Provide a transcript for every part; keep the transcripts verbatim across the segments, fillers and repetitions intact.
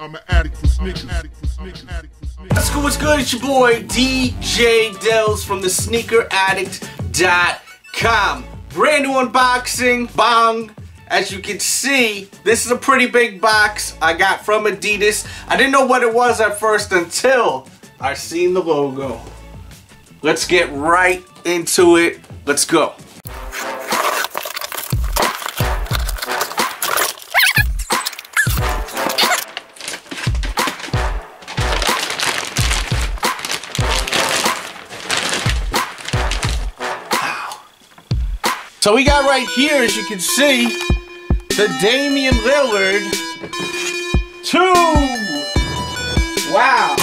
I'm an addict for sneakers. Let's go, what's good? It's your boy D J Dells from the sneaker addict dot com. Brand new unboxing. Bong. As you can see, this is a pretty big box I got from Adidas. I didn't know what it was at first until I seen the logo. Let's get right into it. Let's go. So we got right here, as you can see, the Damian Lillard two. Wow,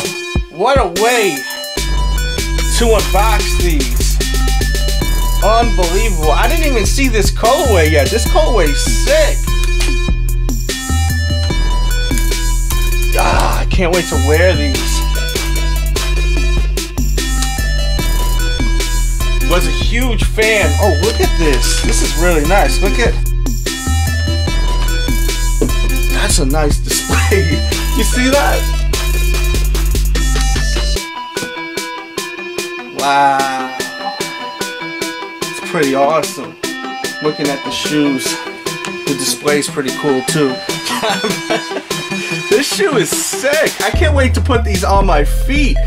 what a way to unbox these. Unbelievable. I didn't even see this colorway yet. This colorway's sick. Ah, I can't wait to wear these. Was a huge fan. Oh, look at this. This is really nice. Look at. That's a nice display. You see that? Wow, it's pretty awesome. Looking at the shoes, the display's pretty cool too. This shoe is sick. I can't wait to put these on my feet.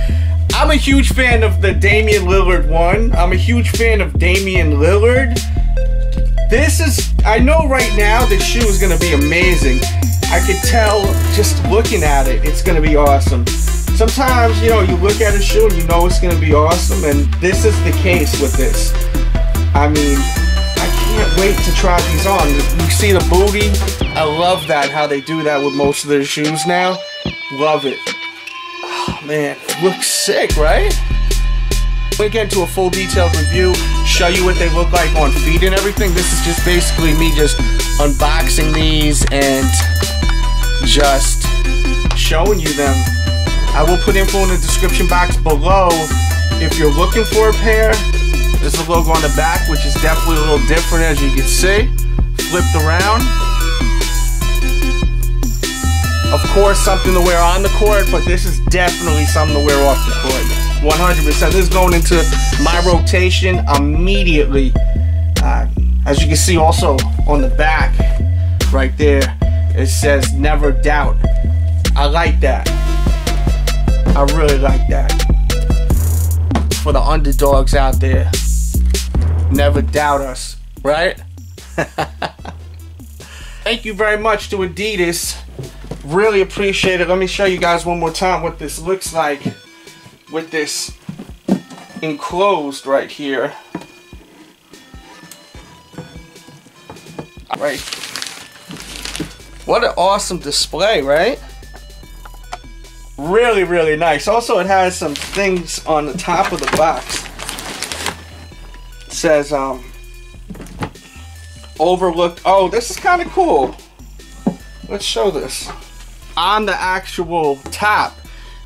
I'm a huge fan of the Damian Lillard one. I'm a huge fan of Damian Lillard. This is, I know right now this shoe is gonna be amazing. I could tell just looking at it, it's gonna be awesome. Sometimes, you know, you look at a shoe and you know it's going to be awesome, and this is the case with this. I mean, I can't wait to try these on. You see the booty? I love that, how they do that with most of their shoes now. Love it. Oh, man. Looks sick, right? We'll get into a full detailed review, show you what they look like on feet and everything. This is just basically me just unboxing these and just showing you them. I will put info in the description box below if you're looking for a pair. There's a logo on the back, which is definitely a little different, as you can see. Flipped around. Of course, something to wear on the court, but this is definitely something to wear off the court. one hundred percent. This is going into my rotation immediately. Uh, as you can see also on the back right there, it says never doubt. I like that. I really like that. For the underdogs out there, never doubt us, right? Thank you very much to Adidas. Really appreciate it. Let me show you guys one more time what this looks like with this enclosed right here. All right. What an awesome display, right? Really, really nice. Also, it has some things on the top of the box. It says, um, overlooked. Oh, this is kind of cool. Let's show this. On the actual top,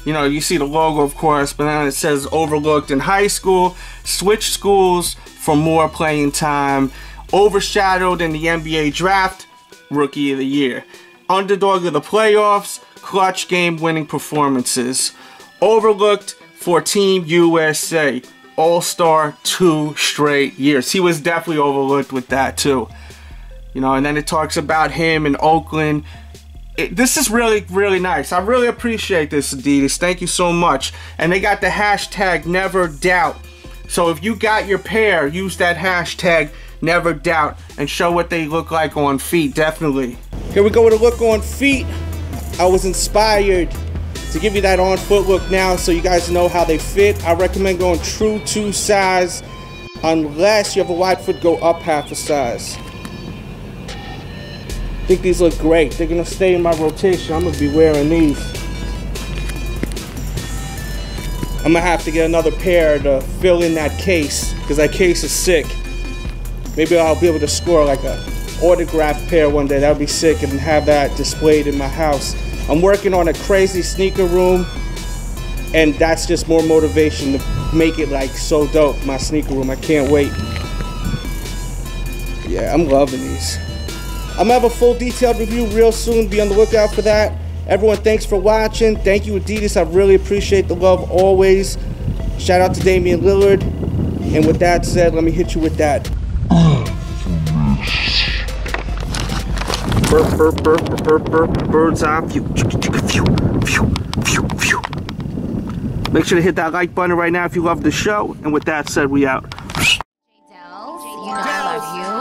you know, you see the logo, of course, but then it says overlooked in high school, switched schools for more playing time, overshadowed in the N B A draft, rookie of the year, underdog of the playoffs, clutch game-winning performances, overlooked for Team U S A, All-Star two straight years. He was definitely overlooked with that too, you know. And then it talks about him in Oakland. It, this is really, really nice. I really appreciate this, Adidas. Thank you so much. And they got the hashtag Never Doubt. So if you got your pair, use that hashtag Never Doubt and show what they look like on feet. Definitely. Here we go with a look on feet. I was inspired to give you that on foot look now so you guys know how they fit. I recommend going true to size unless you have a wide foot, go up half a size. I think these look great. They're gonna stay in my rotation. I'm gonna be wearing these. I'm gonna have to get another pair to fill in that case because that case is sick. Maybe I'll be able to score like a autographed pair one day. That would be sick, and have that displayed in my house. I'm working on a crazy sneaker room, and that's just more motivation to make it like so dope, my sneaker room. I can't wait. Yeah, I'm loving these. I'm gonna have a full detailed review real soon. Be on the lookout for that. Everyone, thanks for watching. Thank you, Adidas. I really appreciate the love always. Shout out to Damian Lillard. And with that said, let me hit you with that. Burp, burp, burp, burp, burp, burp, bird's eye view. Make sure to hit that like button right now if you love the show. And with that said, we out. D J Dells, you know I love you.